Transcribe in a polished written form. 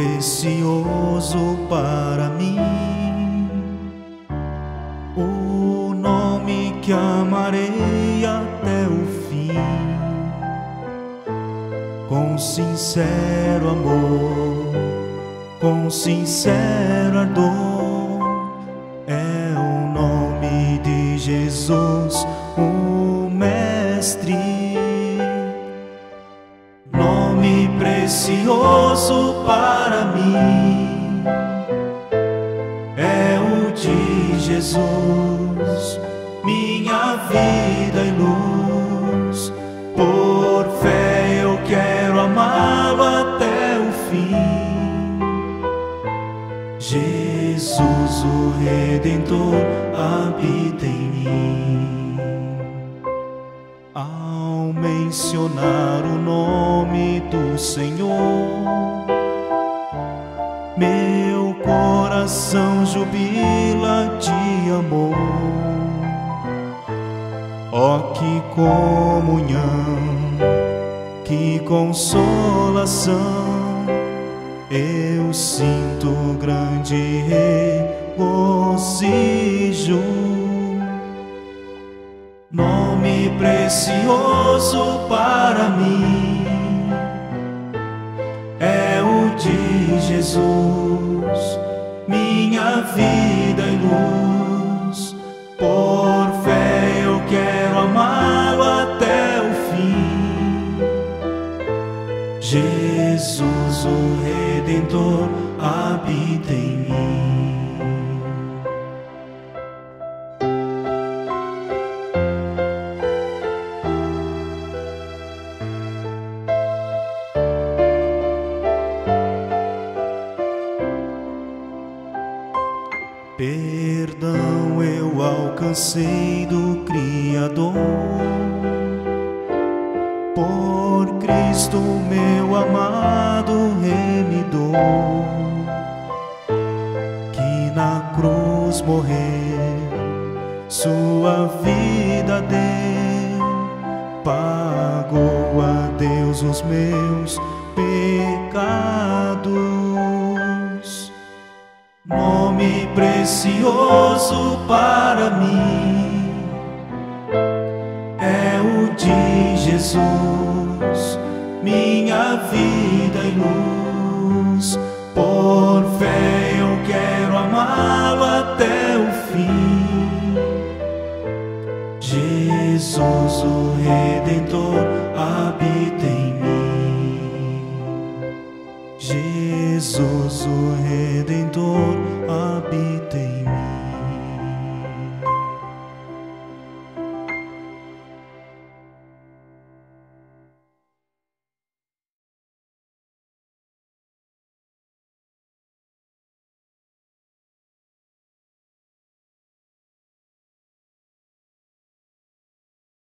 precioso para mim, o nome que amarei até o fim. Com sincero amor, com sincero ardor, é o nome de Jesus, o Mestre. Nome precioso para mim é o de Jesus, minha vida e luz. Por fé eu quero amá-lo até o fim. Jesus, o Redentor, habita em mim. Ao mencionar o nome do Senhor, meu coração jubila de amor. Oh, que comunhão, que consolação, eu sinto grande regozijo. Nome precioso para mim é o de Jesus, minha vida e luz. Por fé eu quero amá-lo até o fim. Jesus, o Redentor, habita em mim. Perdão eu alcancei do Criador, por Cristo meu amado Remidor, que na cruz morreu, sua vida deu, pagou a Deus os meus pecados. Nome precioso para mim é o de Jesus, minha vida e luz. Por fé eu quero amá-lo até o fim. Jesus, o Redentor, habita em mim. Jesus, o Redentor.